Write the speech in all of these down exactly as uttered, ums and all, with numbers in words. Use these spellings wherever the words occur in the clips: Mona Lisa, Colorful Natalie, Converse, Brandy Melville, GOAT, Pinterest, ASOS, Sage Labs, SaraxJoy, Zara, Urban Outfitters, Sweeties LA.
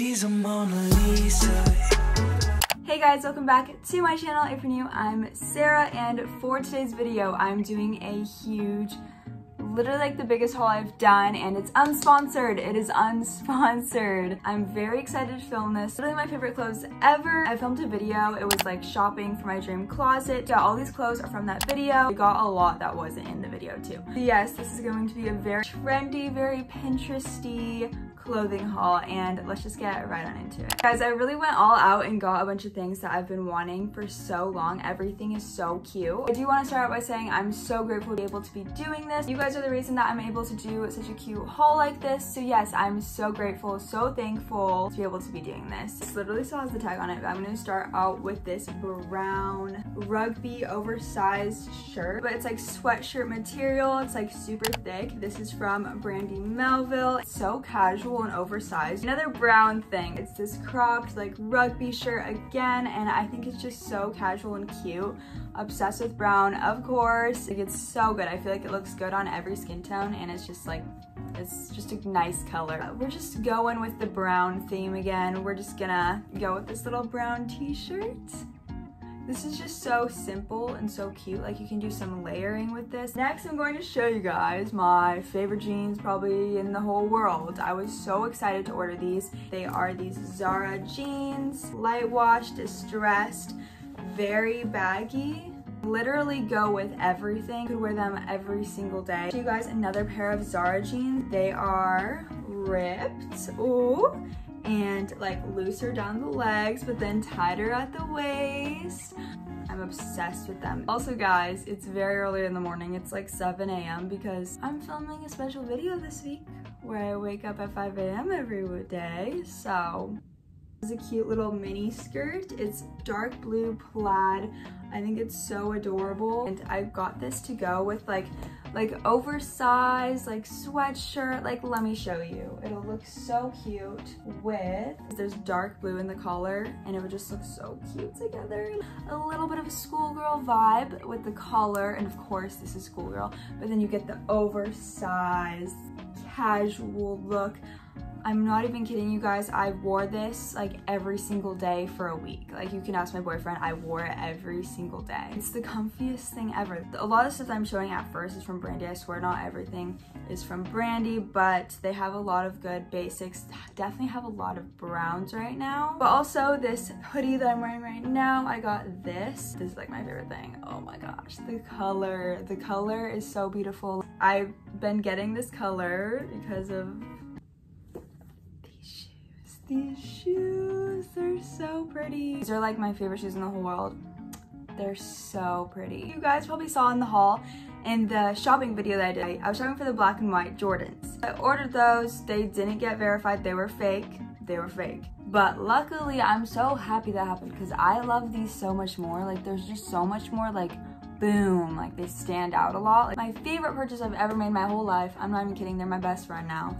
She's a Mona Lisa. Hey guys, welcome back to my channel. If you're new, I'm Sarah, and for today's video, I'm doing a huge, literally like the biggest haul I've done, and it's unsponsored. It is unsponsored. I'm very excited to film this. Literally my favorite clothes ever. I filmed a video. It was like shopping for my dream closet. Yeah, all these clothes are from that video. We got a lot that wasn't in the video too. But yes, this is going to be a very trendy, very Pinteresty clothing haul, and let's just get right on into it. Guys, I really went all out and got a bunch of things that I've been wanting for so long. Everything is so cute. I do want to start out by saying I'm so grateful to be able to be doing this. You guys are the reason that I'm able to do such a cute haul like this. So yes, I'm so grateful, so thankful to be able to be doing this. This literally still has the tag on it, but I'm going to start out with this brown rugby oversized shirt, but it's like sweatshirt material. It's like super thick. This is from Brandy Melville. It's so casual and oversized. Another brown thing. It's this cropped like rugby shirt again, and I think it's just so casual and cute. Obsessed with brown, of course. Like, it's so good. I feel like it looks good on every skin tone, and it's just like, it's just a nice color. We're just going with the brown theme again. We're just gonna go with this little brown t-shirt. This is just so simple and so cute. Like, you can do some layering with this. Next, I'm going to show you guys my favorite jeans probably in the whole world. I was so excited to order these. They are these Zara jeans, light wash, distressed, very baggy. Literally go with everything. You could wear them every single day. Show you guys another pair of Zara jeans. They are ripped. Ooh. And like looser down the legs, but then tighter at the waist. I'm obsessed with them. Also guys, it's very early in the morning. It's like seven A M because I'm filming a special video this week where I wake up at five A M every day. So this is a cute little mini skirt. It's dark blue plaid. I think it's so adorable. And I got this to go with like like oversized like sweatshirt. Like, let me show you. It'll look so cute with, there's dark blue in the collar, and it would just look so cute together. A little bit of a schoolgirl vibe with the collar, and of course this is schoolgirl, but then you get the oversized casual look. I'm not even kidding you guys, I wore this like every single day for a week. Like, you can ask my boyfriend, I wore it every single day. It's the comfiest thing ever. A lot of stuff that I'm showing at first is from Brandy. I swear not everything is from Brandy, but they have a lot of good basics. Definitely have a lot of browns right now. But also this hoodie that I'm wearing right now, I got this. This is like my favorite thing. Oh my gosh, the color. The color is so beautiful. I've been getting this color because of these shoes. They're so pretty. These are like my favorite shoes in the whole world. They're so pretty. You guys probably saw in the haul in the shopping video that I did, I was shopping for the black and white Jordans. I ordered those. They didn't get verified. They were fake. They were fake. But luckily, I'm so happy that happened because I love these so much more. Like, there's just so much more like boom, like they stand out a lot. Like, my favorite purchase I've ever made my whole life. I'm not even kidding. They're my best friend now.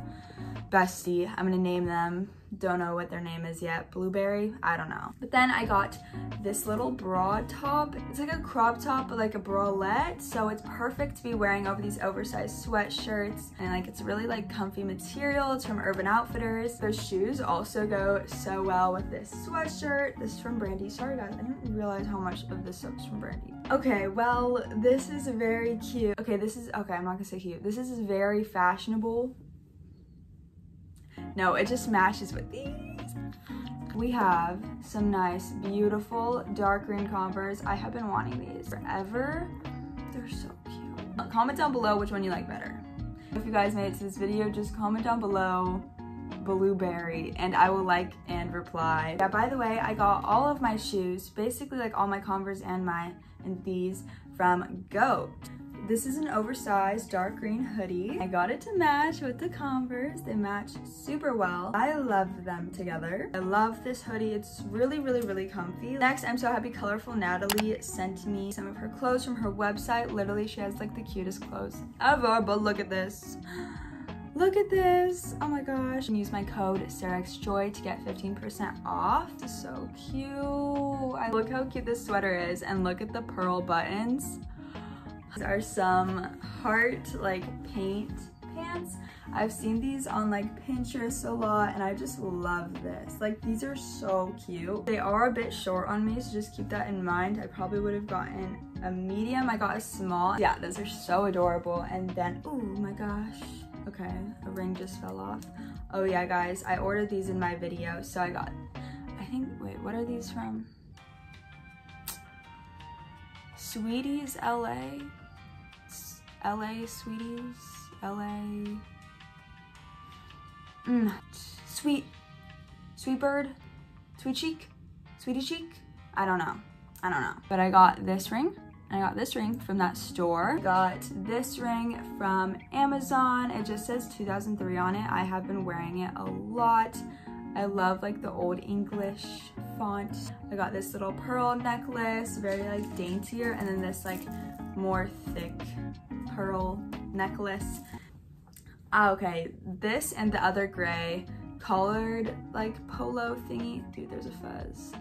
Bestie. I'm gonna name them. Don't know what their name is yet. Blueberry? I don't know. But then I got this little bra top. It's like a crop top, but like a bralette. So it's perfect to be wearing over these oversized sweatshirts. And like, it's really like comfy material. It's from Urban Outfitters. Those shoes also go so well with this sweatshirt. This is from Brandy. Sorry guys, I didn't realize how much of this stuff is from Brandy. Okay, well, this is very cute. Okay, this is, okay, I'm not gonna say cute. This is very fashionable. No, it just matches with these. We have some nice, beautiful, dark green Converse. I have been wanting these forever. They're so cute. Comment down below which one you like better. If you guys made it to this video, just comment down below Blueberry, and I will like and reply. Yeah, by the way, I got all of my shoes, basically like all my Converse and my, and these from GOAT. This is an oversized dark green hoodie. I got it to match with the Converse. They match super well. I love them together. I love this hoodie. It's really, really, really comfy. Next, I'm so happy Colorful Natalie sent me some of her clothes from her website. Literally, she has like the cutest clothes ever, but look at this. Look at this. Oh my gosh. And use my code SaraxJoy to get fifteen percent off. This is so cute. I look how cute this sweater is, and look at the pearl buttons. These are some heart like paint pants. pants. I've seen these on like Pinterest a lot and I just love this. Like these are so cute. They are a bit short on me, so just keep that in mind. I probably would have gotten a medium. I got a small. Yeah, those are so adorable. And then, oh my gosh. Okay, a ring just fell off. Oh yeah, guys, I ordered these in my video. So I got, I think, wait, what are these from? Sweeties L A? L A Sweeties? L A? Mm. Sweet, sweet bird, sweet cheek, sweetie cheek? I don't know, I don't know. But I got this ring, and I got this ring from that store. Got this ring from Amazon. It just says two thousand three on it. I have been wearing it a lot. I love like the old English font. I got this little pearl necklace, very like daintier, and then this like more thick pearl necklace. Ah, okay, this and the other gray collared like polo thingy. Dude, there's a fuzz.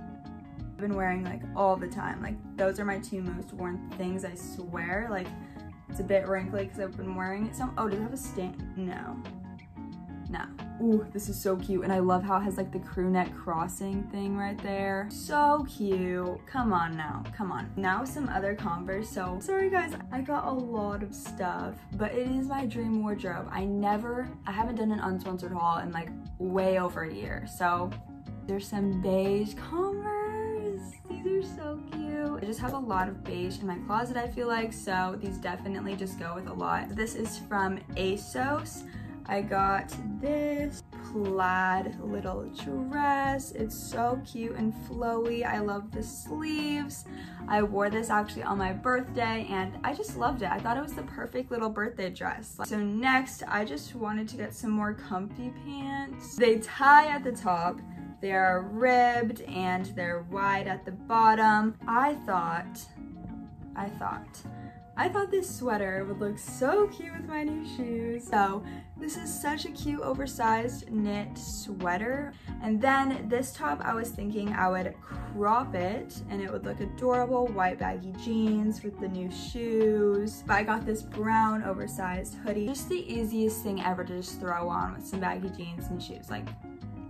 I've been wearing like all the time. Like those are my two most worn things, I swear. Like it's a bit wrinkly because I've been wearing it some. Oh, does it have a stain? No. No. Ooh, this is so cute, and I love how it has like the crew neck crossing thing right there. So cute. Come on now, come on. Now some other Converse. So sorry guys, I got a lot of stuff, but it is my dream wardrobe. I never, I haven't done an unsponsored haul in like way over a year. So there's some beige Converse. These are so cute. I just have a lot of beige in my closet, I feel like, so these definitely just go with a lot. This is from ASOS. I got this plaid little dress. It's so cute and flowy. I love the sleeves. I wore this actually on my birthday and I just loved it. I thought it was the perfect little birthday dress. So next, I just wanted to get some more comfy pants. They tie at the top. They are ribbed and they're wide at the bottom. I thought, I thought, I thought this sweater would look so cute with my new shoes. So this is such a cute oversized knit sweater. And then this top, I was thinking I would crop it and it would look adorable. White baggy jeans with the new shoes. But I got this brown oversized hoodie. Just the easiest thing ever to just throw on with some baggy jeans and shoes. Like,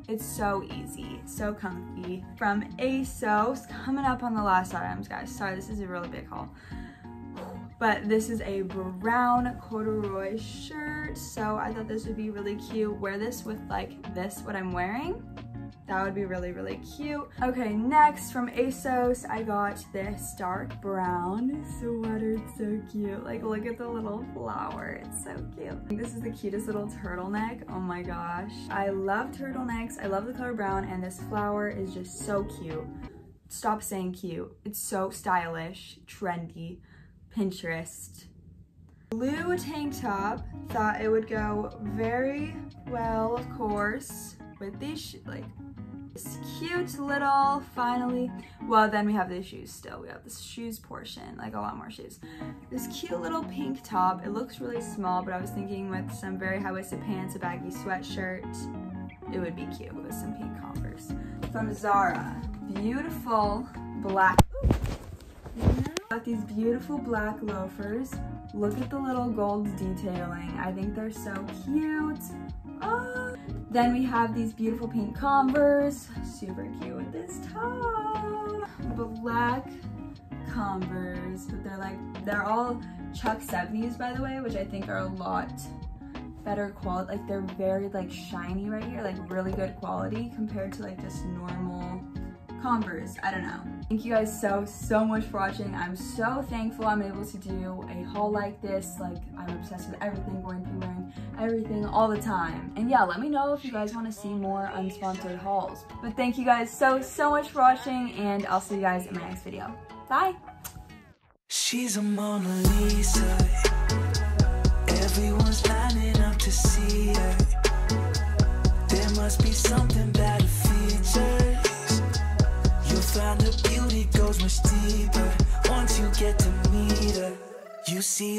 it's so easy, so comfy. From ASOS, coming up on the last items, guys. Sorry, this is a really big haul. But this is a brown corduroy shirt, so I thought this would be really cute. Wear this with like this, what I'm wearing. That would be really, really cute. Okay, next from ASOS, I got this dark brown sweater. It's so cute. Like, look at the little flower. It's so cute. This is the cutest little turtleneck. Oh my gosh. I love turtlenecks. I love the color brown, and this flower is just so cute. Stop saying cute. It's so stylish, trendy. Pinterest. Blue tank top. Thought it would go very well, of course, with these shoes. Like, this cute little, finally. Well, then we have the shoes still. We have the shoes portion, like a lot more shoes. This cute little pink top. It looks really small, but I was thinking with some very high-waisted pants, a baggy sweatshirt, it would be cute with some pink Converse. From Zara. Beautiful black. Ooh. Got these beautiful black loafers. Look at the little gold detailing. I think they're so cute. Oh. Then we have these beautiful pink Converse. Super cute with this top. Black Converse, but they're like, they're all Chuck seventies, by the way, which I think are a lot better quality. Like they're very like shiny right here, like really good quality compared to like just normal Converse. I don't know. Thank you guys so so much for watching. I'm so thankful I'm able to do a haul like this. Like, I'm obsessed with everything, going to be wearing everything all the time. And yeah, let me know if you guys want to see more unsponsored hauls. But thank you guys so so much for watching, and I'll see you guys in my next video. Bye. She's a Mona Lisa. Everyone's lining up to see her. There must be something about her features. Find her beauty goes much deeper. Once you get to meet her, you see